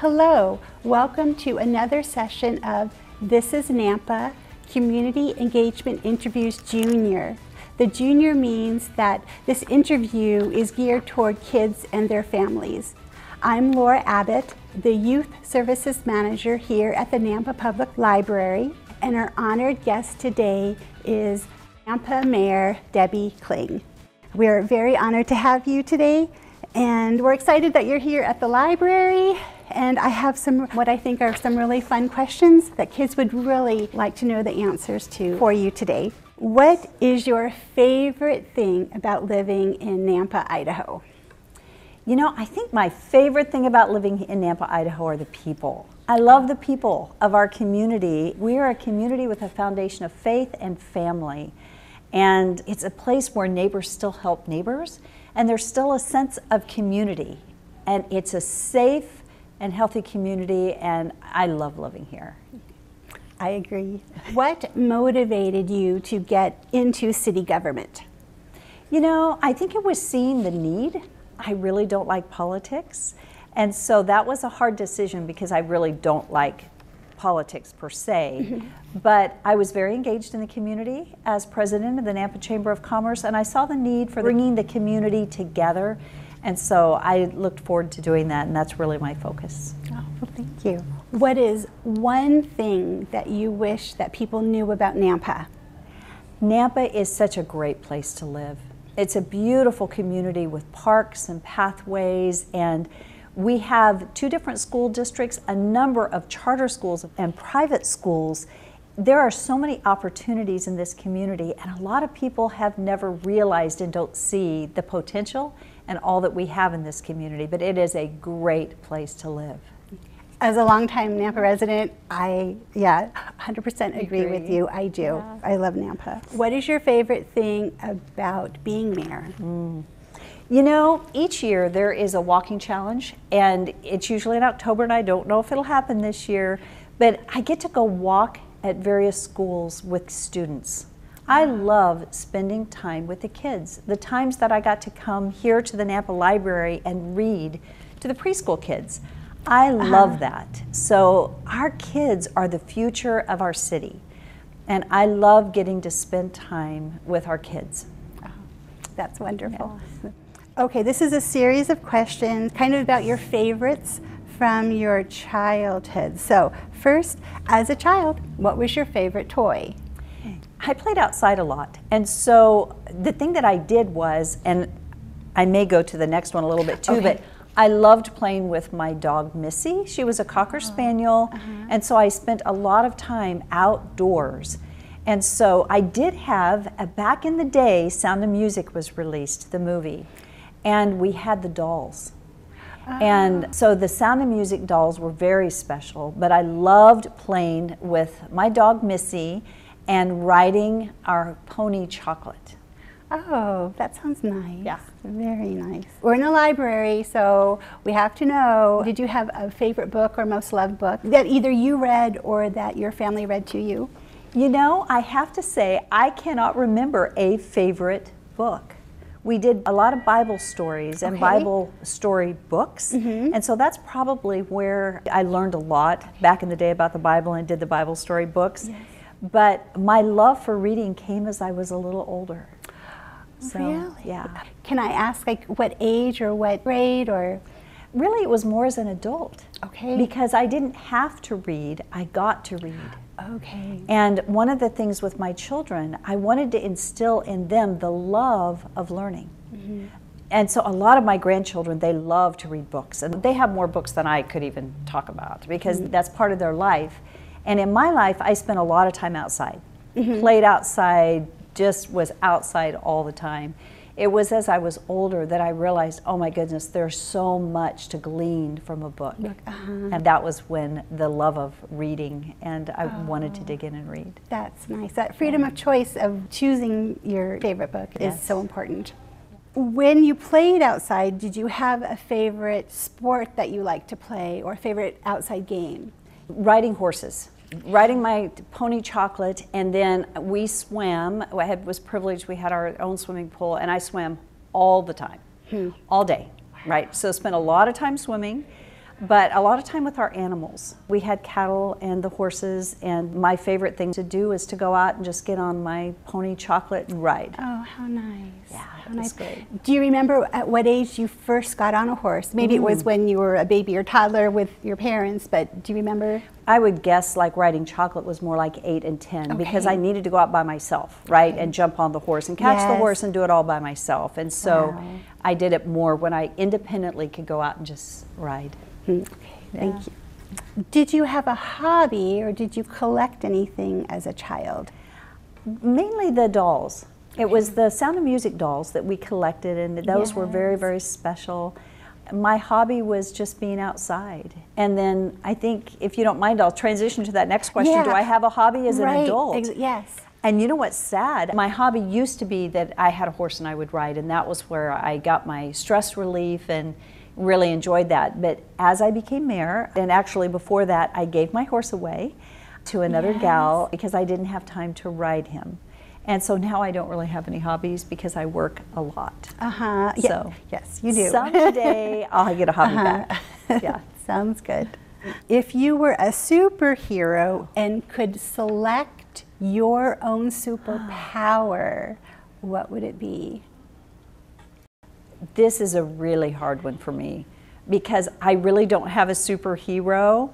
Hello, welcome to another session of This is Nampa Community Engagement Interviews Junior. The junior means that this interview is geared toward kids and their families. I'm Laura Abbott, the Youth Services Manager here at the Nampa Public Library, and our honored guest today is Nampa Mayor Debbie Kling. We are very honored to have you today, and we're excited that you're here at the library. And I have what I think are some really fun questions that kids would really like to know the answers to for you today. What is your favorite thing about living in Nampa, Idaho? You know, I think my favorite thing about living in Nampa, Idaho are the people. I love the people of our community. We are a community with a foundation of faith and family. And it's a place where neighbors still help neighbors. And there's still a sense of community. And it's a safe and healthy community. And I love living here. I agree. What motivated you to get into city government? You know, I think it was seeing the need. I really don't like politics. And so that was a hard decision because I really don't like politics per se. But I was very engaged in the community as president of the Nampa Chamber of Commerce, and I saw the need for bringing the community together. And so I looked forward to doing that, and that's really my focus. Oh, well, thank you. What is one thing that you wish that people knew about Nampa? Nampa is such a great place to live. It's a beautiful community with parks and pathways, and we have two different school districts, a number of charter schools and private schools. There are so many opportunities in this community, and a lot of people have never realized and don't see the potential and all that we have in this community, but it is a great place to live. As a longtime Nampa resident, I 100% agree with you. I do. Yeah. I love Nampa. What is your favorite thing about being mayor? You know, each year there is a walking challenge, and it's usually in October, and I don't know if it'll happen this year, but I get to go walk at various schools with students. I love spending time with the kids. The times that I got to come here to the Nampa Library and read to the preschool kids, I love that. So our kids are the future of our city, and I love getting to spend time with our kids. Oh, that's wonderful. Yeah. Okay, this is a series of questions kind of about your favorites from your childhood. So first, as a child, what was your favorite toy? I played outside a lot, and so the thing that I did was, and I may go to the next one a little bit too, but I loved playing with my dog, Missy. She was a Cocker Spaniel, and so I spent a lot of time outdoors. And so I did have, back in the day, Sound of Music was released, the movie, and we had the dolls. And so the Sound of Music dolls were very special, but I loved playing with my dog, Missy, and riding our pony, Chocolate. Oh, that sounds nice. Yeah. Very nice. We're in a library, so we have to know, did you have a favorite book or most loved book that either you read or that your family read to you? You know, I have to say, I cannot remember a favorite book. We did a lot of Bible stories and Bible story books, and so that's probably where I learned a lot back in the day about the Bible and did the Bible story books. Yes. But my love for reading came as I was a little older. So, really? Yeah. Can I ask, like, what age or what grade or? Really, it was more as an adult. Okay. Because I didn't have to read, I got to read. Okay. And one of the things with my children, I wanted to instill in them the love of learning. And so a lot of my grandchildren, they love to read books, and they have more books than I could even talk about because that's part of their life. And in my life, I spent a lot of time outside, played outside, just was outside all the time. It was as I was older that I realized, oh my goodness, there's so much to glean from a book. And that was when the love of reading, and I wanted to dig in and read. That's nice. That freedom of choice of choosing your favorite book is so important. When you played outside, did you have a favorite sport that you liked to play or a favorite outside game? Riding horses. Riding my pony Chocolate, and then we swam. I was privileged, we had our own swimming pool, and I swam all the time, all day, right? So spent a lot of time swimming. But a lot of time with our animals. We had cattle and the horses, and my favorite thing to do is to go out and just get on my pony Chocolate and ride. Oh, how nice. Yeah, how nice. Great. Do you remember at what age you first got on a horse? Maybe it was when you were a baby or toddler with your parents, but do you remember? I would guess like riding Chocolate was more like 8 and 10 because I needed to go out by myself, right, and jump on the horse and catch the horse and do it all by myself. And so I did it more when I independently could go out and just ride. Thank you. Did you have a hobby or did you collect anything as a child? Mainly the dolls. It was the Sound of Music dolls that we collected, and those were very, very special. My hobby was just being outside. And then I think, if you don't mind, I'll transition to that next question. Do I have a hobby as an adult? Yes. And you know what's sad? My hobby used to be that I had a horse and I would ride, and that was where I got my stress relief and really enjoyed that. But as I became mayor, and actually before that, I gave my horse away to another gal because I didn't have time to ride him. And so now I don't really have any hobbies because I work a lot. So yes, you do. Someday I'll get a hobby back. Yeah, sounds good. If you were a superhero and could select your own superpower, what would it be? This is a really hard one for me because I really don't have a superhero.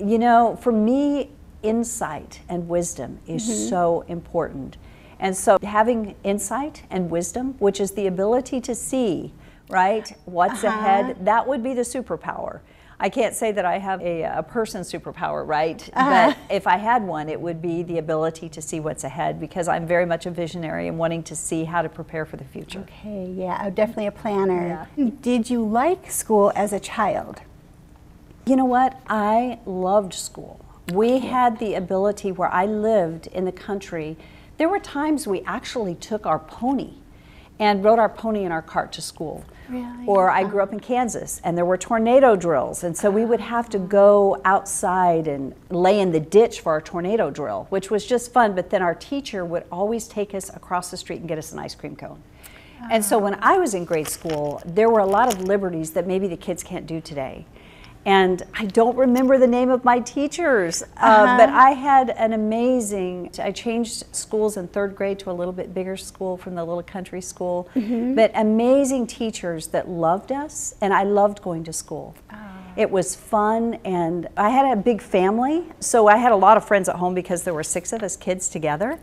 You know, for me, insight and wisdom is so important. And so having insight and wisdom, which is the ability to see, right, what's ahead, that would be the superpower. I can't say that I have a person superpower, right? But if I had one, it would be the ability to see what's ahead because I'm very much a visionary and wanting to see how to prepare for the future. Okay, yeah, definitely a planner. Yeah. Did you like school as a child? You know what? I loved school. We had the ability where I lived in the country. There were times we actually took our pony and rode our pony in our cart to school. Really? Or I grew up in Kansas, and there were tornado drills, and so we would have to go outside and lay in the ditch for our tornado drill, which was just fun, but then our teacher would always take us across the street and get us an ice cream cone. And so when I was in grade school, there were a lot of liberties that maybe the kids can't do today. And I don't remember the name of my teachers, but I had an amazing, I changed schools in third grade to a little bit bigger school from the little country school, but amazing teachers that loved us, and I loved going to school. It was fun, and I had a big family, so I had a lot of friends at home because there were 6 of us kids together.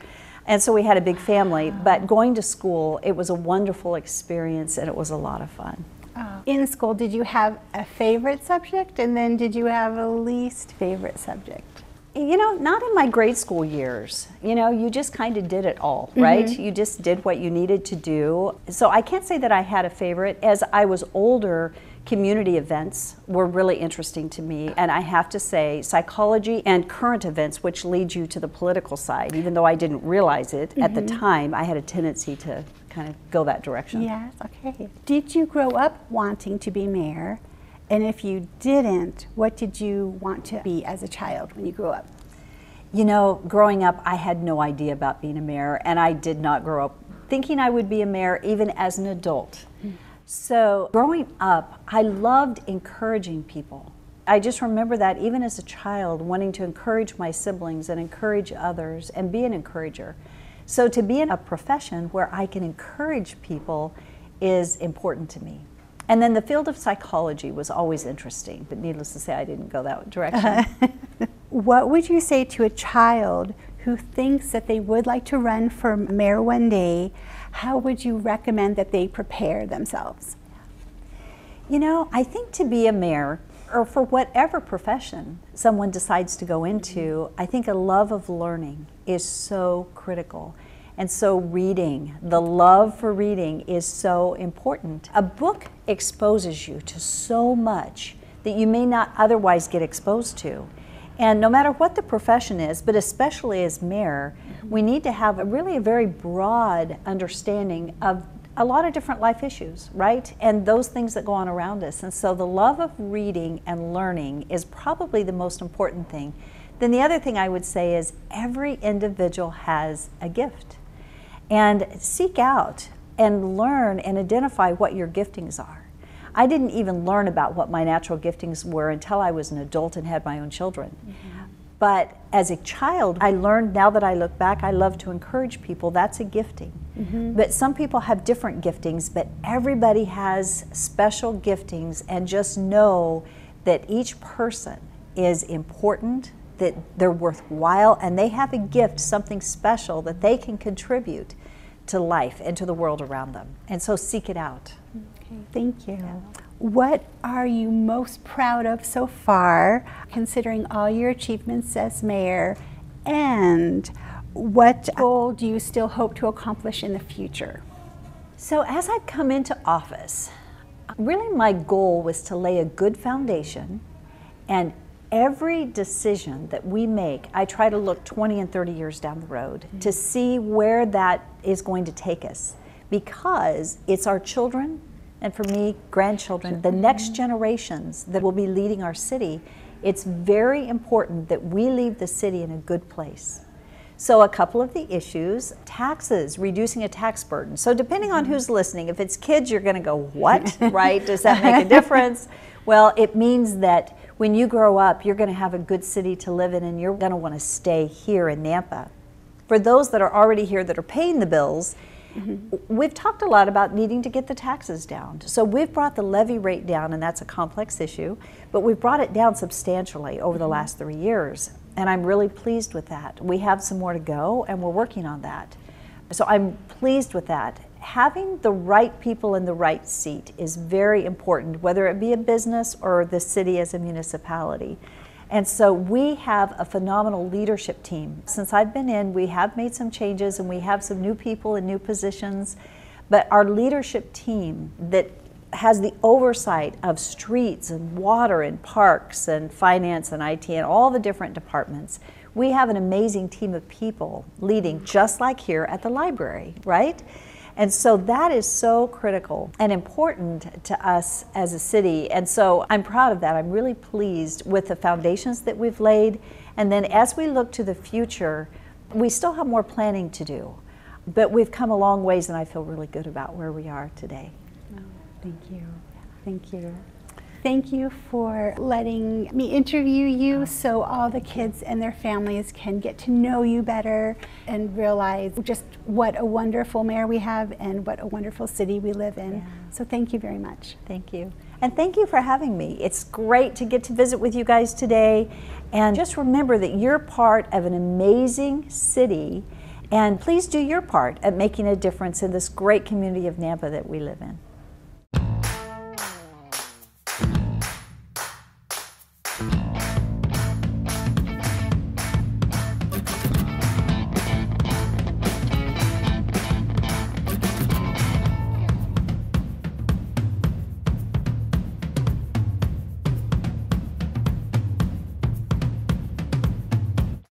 And so we had a big family, but going to school, it was a wonderful experience, and it was a lot of fun. In school, did you have a favorite subject, and then did you have a least favorite subject? You know, not in my grade school years. You know, you just kind of did it all, right? You just did what you needed to do. So I can't say that I had a favorite. As I was older, community events were really interesting to me, and I have to say psychology and current events, which lead you to the political side, even though I didn't realize it at the time, I had a tendency to kind of go that direction. Yes, okay. Did you grow up wanting to be mayor? And if you didn't, what did you want to be as a child when you grew up? You know, growing up, I had no idea about being a mayor, and I did not grow up thinking I would be a mayor even as an adult. So growing up, I loved encouraging people. I just remember that even as a child, wanting to encourage my siblings and encourage others and be an encourager. So to be in a profession where I can encourage people is important to me. And then the field of psychology was always interesting, but needless to say, I didn't go that direction. What would you say to a child who thinks that they would like to run for mayor one day? How would you recommend that they prepare themselves? You know, I think to be a mayor, or for whatever profession someone decides to go into, I think a love of learning is so critical. And so reading, the love for reading is so important. A book exposes you to so much that you may not otherwise get exposed to. And no matter what the profession is, but especially as mayor, we need to have a very broad understanding of a lot of different life issues, right? And those things that go on around us. And so the love of reading and learning is probably the most important thing. Then the other thing I would say is every individual has a gift. And seek out and learn and identify what your giftings are. I didn't even learn about what my natural giftings were until I was an adult and had my own children. Mm-hmm. But as a child, I learned, now that I look back, I love to encourage people. That's a gifting. Mm-hmm. But some people have different giftings, but everybody has special giftings, and just know that each person is important, that they're worthwhile, and they have a gift, something special that they can contribute to life and to the world around them. And so seek it out. Okay, thank you. Yeah. What are you most proud of so far, considering all your achievements as mayor, and what goal do you still hope to accomplish in the future? So as I've come into office, really my goal was to lay a good foundation, and every decision that we make, I try to look 20 and 30 years down the road mm-hmm. to see where that is going to take us, because it's our children, and for me, grandchildren, the next generations that will be leading our city. It's very important that we leave the city in a good place. So a couple of the issues, taxes, reducing a tax burden. So depending on who's listening, if it's kids, you're gonna go, what, right? Does that make a difference? Well, it means that when you grow up, you're gonna have a good city to live in, and you're gonna wanna stay here in Nampa. For those that are already here that are paying the bills, mm-hmm. we've talked a lot about needing to get the taxes down. So we've brought the levy rate down, and that's a complex issue, but we've brought it down substantially over mm-hmm. the last 3 years, and I'm really pleased with that. We have some more to go, and we're working on that. So I'm pleased with that. Having the right people in the right seat is very important, whether it be a business or the city as a municipality. And so we have a phenomenal leadership team. Since I've been in, we have made some changes, and we have some new people in new positions, but our leadership team that has the oversight of streets and water and parks and finance and IT and all the different departments, we have an amazing team of people leading, just like here at the library, right? And so that is so critical and important to us as a city. And so I'm proud of that. I'm really pleased with the foundations that we've laid. And then as we look to the future, we still have more planning to do, but we've come a long ways, and I feel really good about where we are today. Oh, thank you. Thank you. Thank you for letting me interview you so all the kids and their families can get to know you better and realize just what a wonderful mayor we have and what a wonderful city we live in. Yeah. So thank you very much. Thank you. And thank you for having me. It's great to get to visit with you guys today. And just remember that you're part of an amazing city, and please do your part at making a difference in this great community of Nampa that we live in.